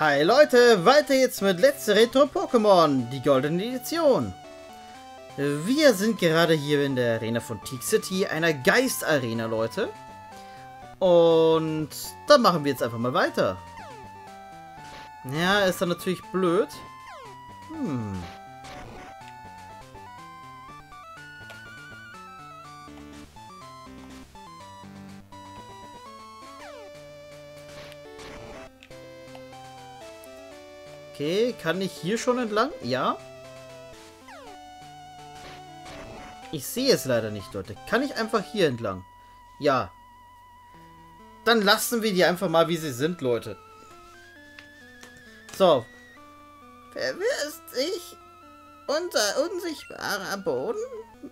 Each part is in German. Hi Leute, weiter jetzt mit Letzte Retro-Pokémon, die goldene Edition. Wir sind gerade hier in der Arena von Teak City, einer Geist-Arena, Leute. Und dann machen wir jetzt einfach mal weiter. Ja, ist dann natürlich blöd. Okay, kann ich hier schon entlang? Ja. Ich sehe es leider nicht, Leute. Kann ich einfach hier entlang? Ja. Dann lassen wir die einfach mal, wie sie sind, Leute. So. Verwirrst dich unser unsichtbarer Boden?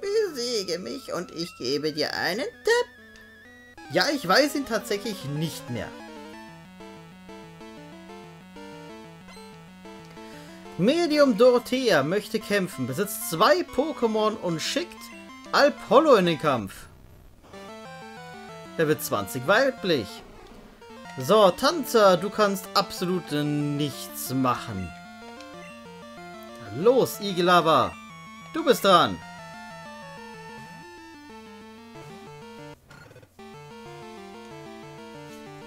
Besiege mich und ich gebe dir einen Tipp. Ja, ich weiß ihn tatsächlich nicht mehr. Medium Dorothea möchte kämpfen, besitzt 2 Pokémon und schickt Alpollo in den Kampf. Level 20 weiblich. So, Tanzer, du kannst absolut nichts machen. Los, Igelava, du bist dran.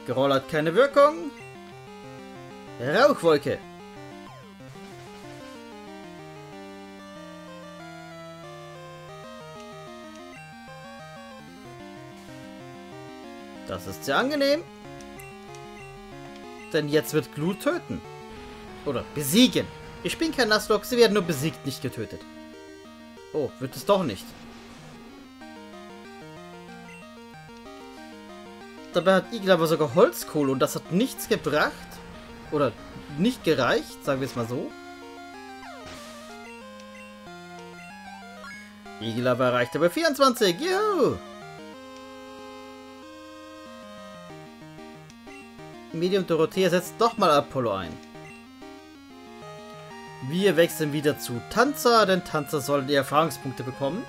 Groll hat keine Wirkung. Rauchwolke. Das ist sehr angenehm. Denn jetzt wird Glut töten. Oder besiegen. Ich bin kein Nuzlocke, sie werden nur besiegt, nicht getötet. Oh, wird es doch nicht. Dabei hat Igel aber sogar Holzkohle und das hat nichts gebracht. Oder nicht gereicht, sagen wir es mal so. Igel aber erreicht aber 24. Juhu! Medium Dorothea setzt nochmal Apollo ein. Wir wechseln wieder zu Tanzer, denn Tanzer soll die Erfahrungspunkte bekommen.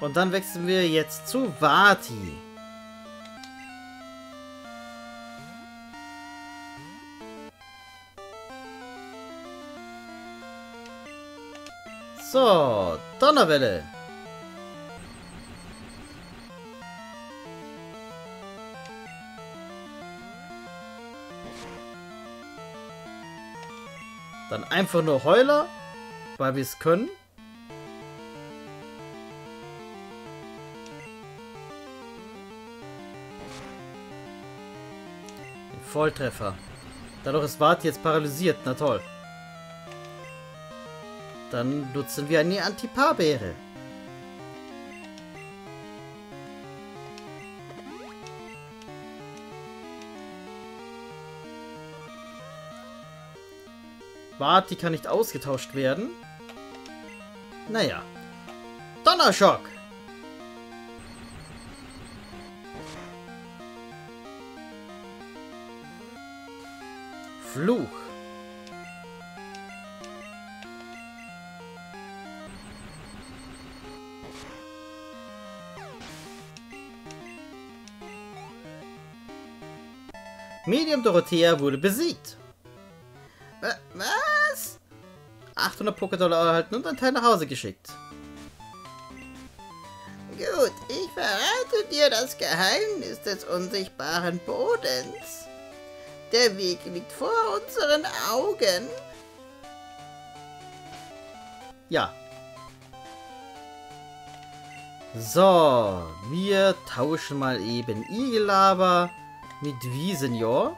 Und dann wechseln wir jetzt zu Vati. So, Donnerwelle. Dann einfach nur Heuler, weil wir es können. Ein Volltreffer. Dadurch ist Vati jetzt paralysiert, na toll. Dann nutzen wir eine Antipaarbeere. Vati kann nicht ausgetauscht werden. Naja. Donnerschock! Fluch. Medium Dorothea wurde besiegt. Was? 800 Pokédollar erhalten und ein Teil nach Hause geschickt. Gut, ich verrate dir das Geheimnis des unsichtbaren Bodens. Der Weg liegt vor unseren Augen. Ja. So, wir tauschen mal eben Igelava mit Wiesenior.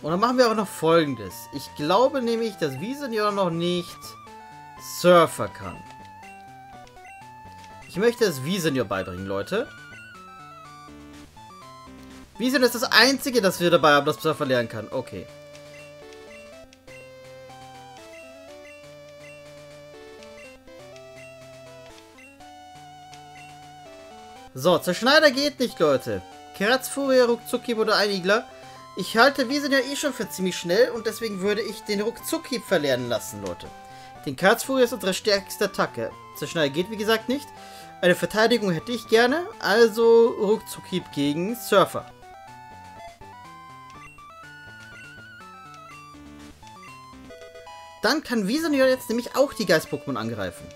Und dann machen wir auch noch Folgendes. Ich glaube nämlich, dass Wiesenior noch nicht Surfer kann. Ich möchte es Wiesenior beibringen, Leute. Wiesenior ist das Einzige, das wir dabei haben, das Surfer lernen kann. Okay. So, Zerschneider geht nicht, Leute. Kratzfurie, Ruckzucki oder Einigler. Ich halte, wir sind ja eh schon für ziemlich schnell und deswegen würde ich den Ruckzuckhieb verlernen lassen, Leute. Den Karzfury ist unsere stärkste Attacke. Zerschneiden geht, wie gesagt, nicht. Eine Verteidigung hätte ich gerne, also Ruckzuckhieb gegen Surfer. Dann kann Visonior jetzt nämlich auch die Geist-Pokémon angreifen.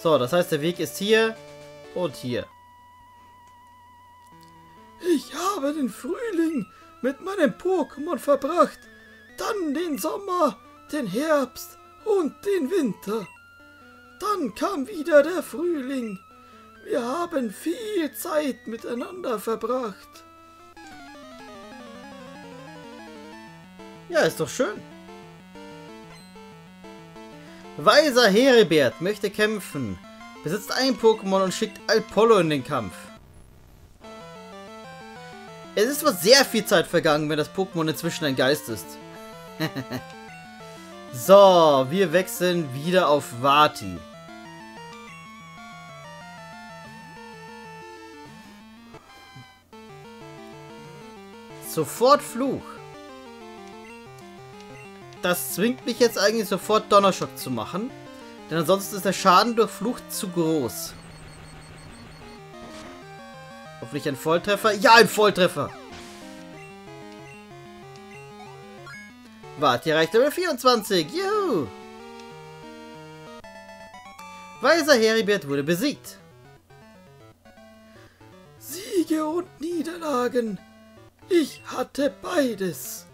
So, das heißt, der Weg ist hier und hier. Ich habe den Frühling mit meinem Pokémon verbracht, dann den Sommer, den Herbst und den Winter. Dann kam wieder der Frühling. Wir haben viel Zeit miteinander verbracht. Ja, ist doch schön. Weiser Heribert möchte kämpfen, besitzt ein Pokémon und schickt Alpollo in den Kampf. Es ist zwar sehr viel Zeit vergangen, wenn das Pokémon inzwischen ein Geist ist. So, wir wechseln wieder auf Vati. Sofort Fluch. Das zwingt mich jetzt eigentlich sofort Donnerschock zu machen, denn ansonsten ist der Schaden durch Fluch zu groß. Hoffentlich ein Volltreffer. Ja, ein Volltreffer! Wart, hier reicht Level 24. Juhu! Weiser Heribert wurde besiegt. Siege und Niederlagen. Ich hatte beides.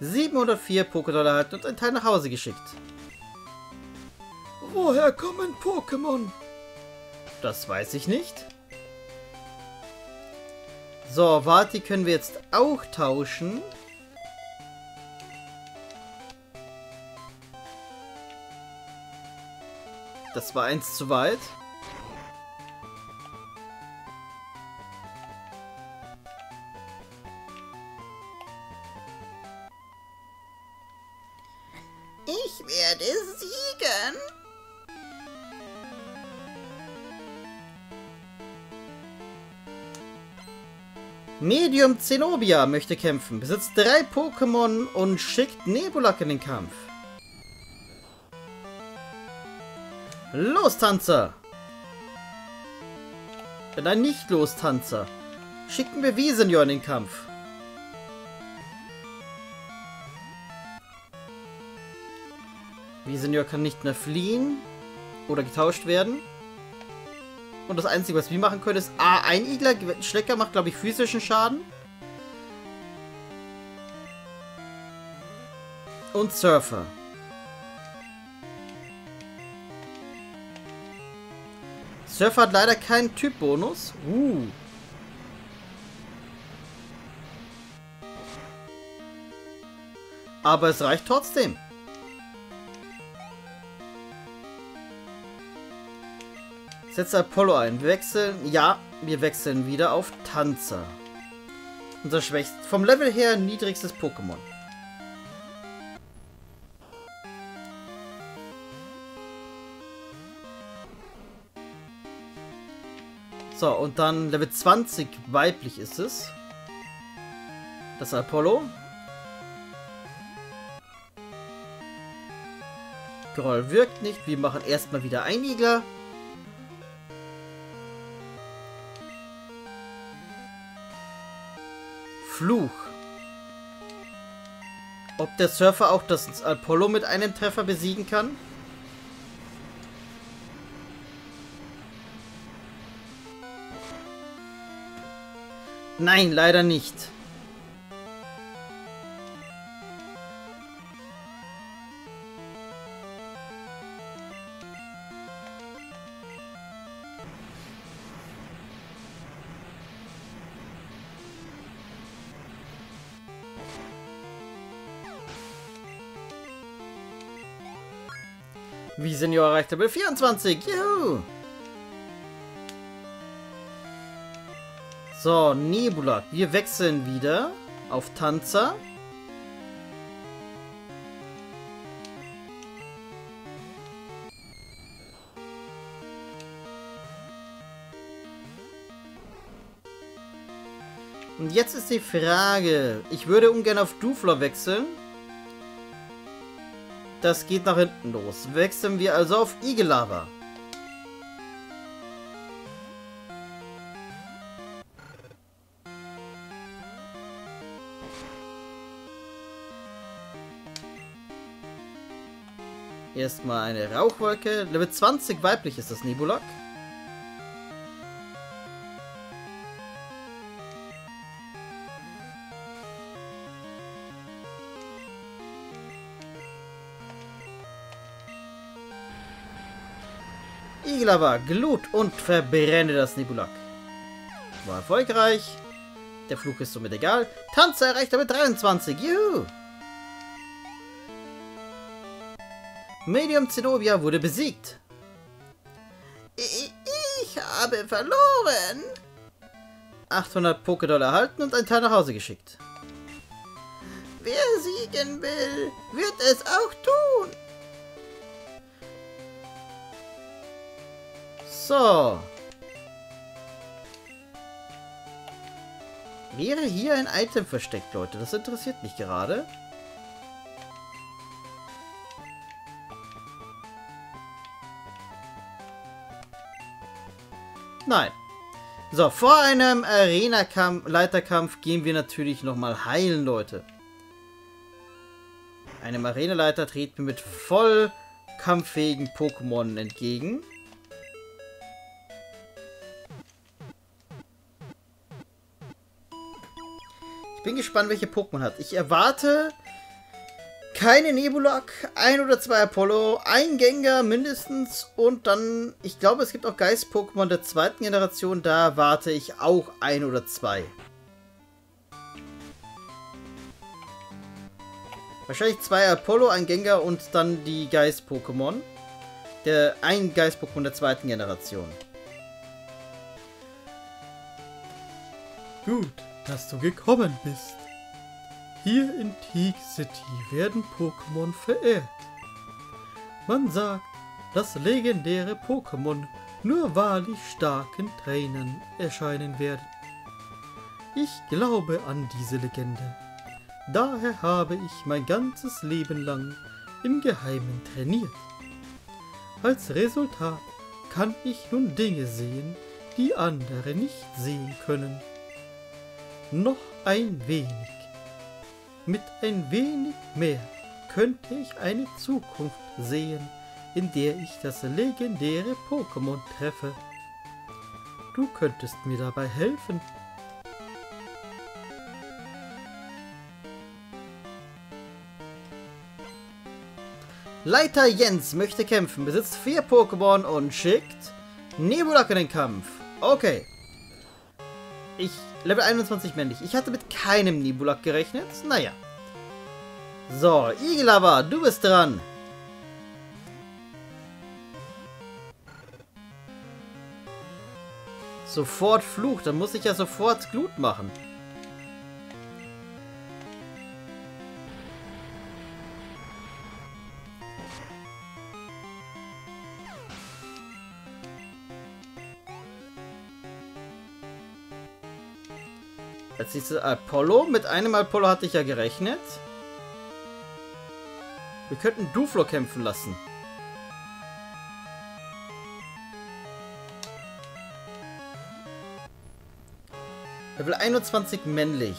704 Pokédollar erhalten und ein Teil nach Hause geschickt. Woher kommen Pokémon? Das weiß ich nicht. So, Vati können wir jetzt auch tauschen. Das war eins zu weit. Ich werde siegen. Medium Zenobia möchte kämpfen, besitzt 3 Pokémon und schickt Nebulak in den Kampf. Lostanzer! Nein, nicht Lostanzer. Schicken wir Visenior in den Kampf. Visenior kann nicht mehr fliehen oder getauscht werden. Und das Einzige, was wir machen können, ist ein Igler. Schlecker macht, glaube ich, physischen Schaden. Und Surfer. Surfer hat leider keinen Typbonus. Aber es reicht trotzdem. Setzt Apollo ein. Wir wechseln. Ja, wir wechseln wieder auf Tanzer. Unser schwächstes, vom Level her niedrigstes Pokémon. So, und dann Level 20 weiblich ist es. Das Apollo. Groll wirkt nicht. Wir machen erstmal wieder einen Igler. Fluch. Ob der Surfer auch das Apollo mit einem Treffer besiegen kann? Nein, leider nicht. Visenior erreicht Level 24. Juhu! So, Nebulak. Wir wechseln wieder auf Tanzer. Und jetzt ist die Frage, ich würde ungern auf Dufler wechseln. Das geht nach hinten los. Wechseln wir also auf Igelara. Erstmal eine Rauchwolke. Level 20 weiblich ist das Nibulak. Igelara, Glut und verbrenne das Nibulak. War erfolgreich. Der Flug ist somit egal. Tanze erreicht damit 23. Juhu! Medium Zenobia wurde besiegt. Ich habe verloren. 800 Pokédoll erhalten und ein Teil nach Hause geschickt. Wer siegen will, wird es auch tun. So. Wäre hier ein Item versteckt, Leute? Das interessiert mich gerade. Nein. So, vor einem Arena-Leiterkampf gehen wir natürlich nochmal heilen, Leute. Einem Arenaleiter treten wir mit voll kampffähigen Pokémon entgegen. Ich bin gespannt, welche Pokémon hat. Ich erwarte keine Nibulak, ein oder zwei Apollo, ein Gengar mindestens und dann, ich glaube, es gibt auch Geist-Pokémon der zweiten Generation, da warte ich auch ein oder zwei. Wahrscheinlich zwei Apollo, ein Gengar und dann die Geist-Pokémon. Ein Geist-Pokémon der zweiten Generation. Gut, dass du gekommen bist. Hier in Teak City werden Pokémon verehrt. Man sagt, dass legendäre Pokémon nur wahrlich starken Trainern erscheinen werden. Ich glaube an diese Legende. Daher habe ich mein ganzes Leben lang im Geheimen trainiert. Als Resultat kann ich nun Dinge sehen, die andere nicht sehen können. Noch ein wenig. Mit ein wenig mehr könnte ich eine Zukunft sehen, in der ich das legendäre Pokémon treffe. Du könntest mir dabei helfen. Leiter Jens möchte kämpfen, besitzt 4 Pokémon und schickt Nibulak in den Kampf. Okay. Level 21 männlich. Ich hatte mit keinem Nibulak gerechnet. Naja. So, Igelara, du bist dran. Sofort Fluch. Dann muss ich ja sofort Glut machen. Als nächstes Apollo. Mit einem Apollo hatte ich ja gerechnet. Wir könnten Duflo kämpfen lassen. Level 21 männlich.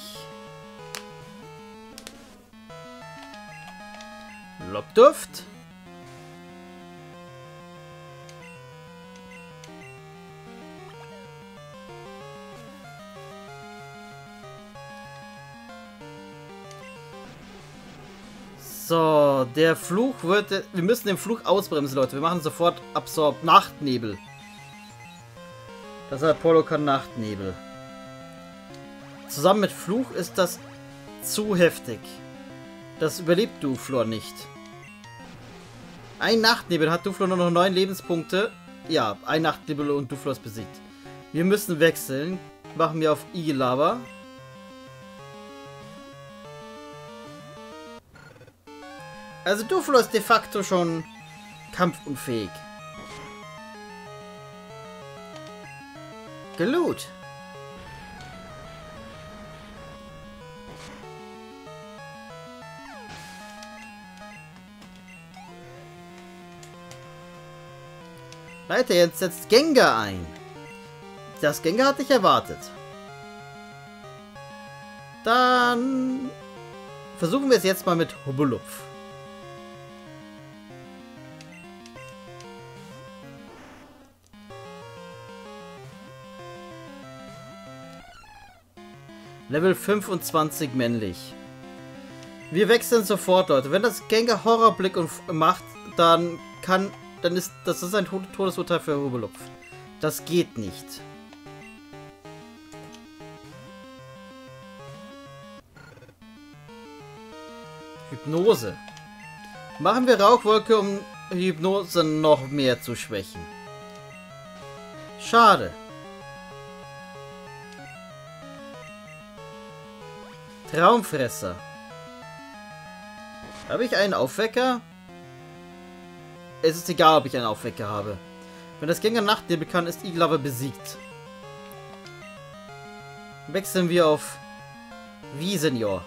Lobduft. So, der Fluch wird... Wir müssen den Fluch ausbremsen, Leute. Wir machen sofort Absorb. Nachtnebel. Das Apollo kann Nachtnebel. Zusammen mit Fluch ist das zu heftig. Das überlebt Duflo nicht. Ein Nachtnebel. Hat Duflo nur noch 9 Lebenspunkte? Ja, ein Nachtnebel und Duflo ist besiegt. Wir müssen wechseln. Machen wir auf Igelara. Also Duflo ist de facto schon kampfunfähig. Glut. Leute, jetzt setzt Gengar ein. Das Gengar hat dich erwartet. Dann versuchen wir es jetzt mal mit Hubbelupf. Level 25 männlich. Wir wechseln sofort, Leute. Wenn das Gengar Horrorblick macht, dann ist das ein Todesurteil für Hubbelupf. Das geht nicht. Hypnose. Machen wir Rauchwolke, um Hypnose noch mehr zu schwächen. Schade. Traumfresser. Habe ich einen Aufwecker? Es ist egal, ob ich einen Aufwecker habe. Wenn das Gengar Nachtnebel kann, ist Iglava besiegt. Wechseln wir auf Wiesenior.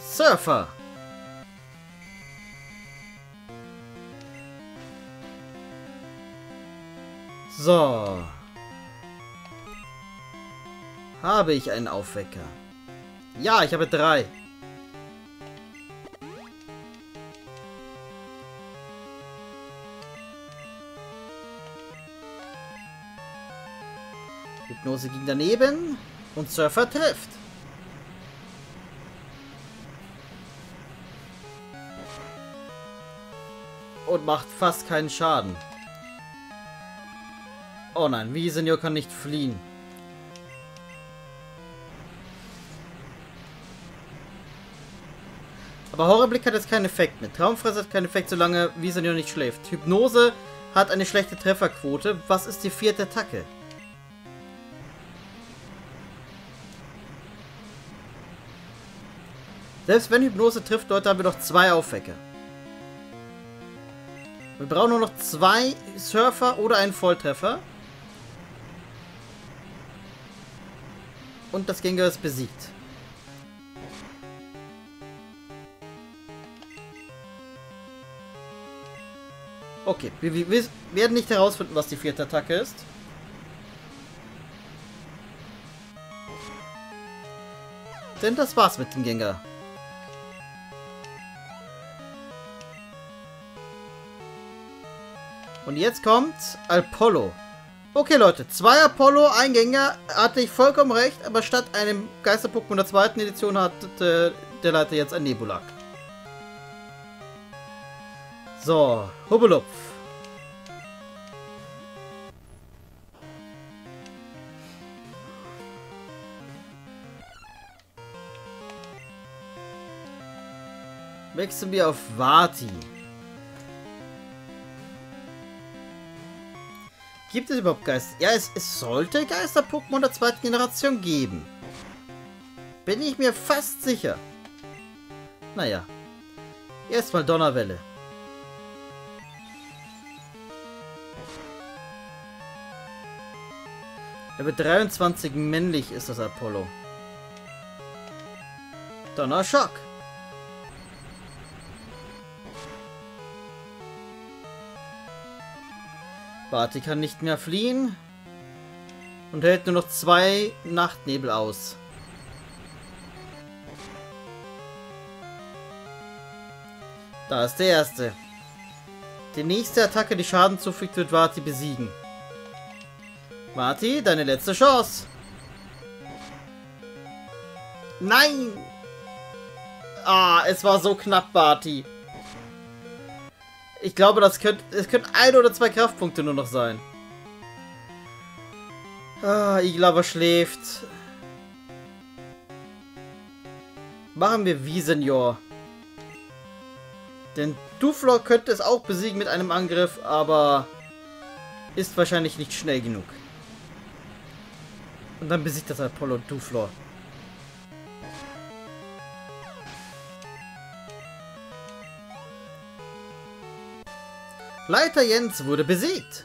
Surfer. So. Habe ich einen Aufwecker? Ja, ich habe 3. Hypnose ging daneben und Surfer trifft. Und macht fast keinen Schaden. Oh nein, Wiesenior kann nicht fliehen. Aber Horrorblick hat jetzt keinen Effekt mehr. Traumfresser hat keinen Effekt, solange Wiesenior nicht schläft. Hypnose hat eine schlechte Trefferquote. Was ist die 4. Attacke? Selbst wenn Hypnose trifft, Leute, haben wir noch 2 Aufwecker. Wir brauchen nur noch 2 Surfer oder einen Volltreffer. Und das Gengar ist besiegt. Okay, wir werden nicht herausfinden, was die 4. Attacke ist. Denn das war's mit dem Gengar. Und jetzt kommt Apollo. Okay, Leute, 2 Apollo, ein Gengar, hatte ich vollkommen recht, aber statt einem Geister-Pokémon der 2. Edition hat der Leiter jetzt ein Nebulak. So, Hubbelupf. Wechseln wir auf Vati. Gibt es überhaupt Geister? Ja, es sollte Geister-Pokémon der 2. Generation geben. Bin ich mir fast sicher. Naja. Erstmal Donnerwelle. Level 23 männlich ist das Apollo. Donnerschock. Vati kann nicht mehr fliehen. Und hält nur noch 2 Nachtnebel aus. Da ist der erste. Die nächste Attacke, die Schaden zufügt, wird Vati besiegen. Vati, deine letzte Chance. Nein! Ah, es war so knapp, Vati. Ich glaube, es könnten 1 oder 2 Kraftpunkte nur noch sein. Ah, Iglava schläft. Machen wir Wiesenior. Denn Duflor könnte es auch besiegen mit einem Angriff, aber ist wahrscheinlich nicht schnell genug. Und dann besiegt das Apollo Duflor. Leiter Jens wurde besiegt.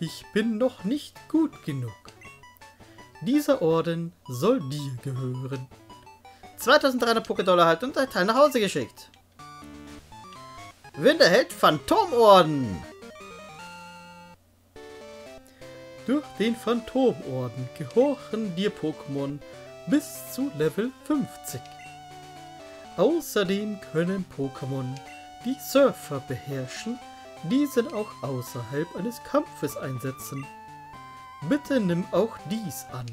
Ich bin noch nicht gut genug. Dieser Orden soll dir gehören. 2300 Pokédollar erhalten und ein Teil nach Hause geschickt. Winterheld Phantomorden. Durch den Phantomorden gehorchen dir Pokémon bis zu Level 50. Außerdem können Pokémon, die Surfer beherrschen, diesen auch außerhalb eines Kampfes einsetzen. Bitte nimm auch dies an.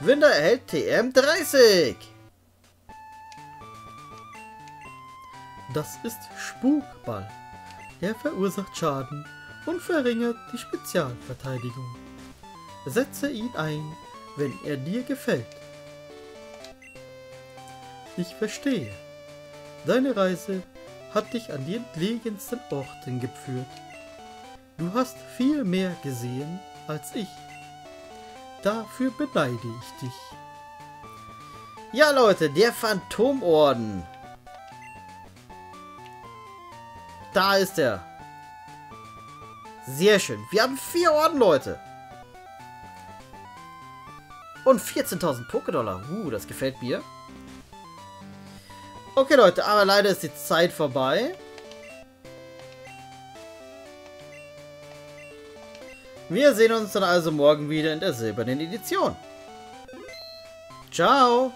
Winter erhält TM30. Das ist Spukball. Er verursacht Schaden und verringert die Spezialverteidigung. Setze ihn ein, wenn er dir gefällt. Ich verstehe. Deine Reise hat dich an die entlegensten Orten geführt. Du hast viel mehr gesehen als ich. Dafür beneide ich dich. Ja Leute, der Phantomorden. Da ist er. Sehr schön. Wir haben 4 Orden, Leute. Und 14.000 Pokédollar. Das gefällt mir. Okay, Leute, aber leider ist die Zeit vorbei. Wir sehen uns dann also morgen wieder in der silbernen Edition. Ciao!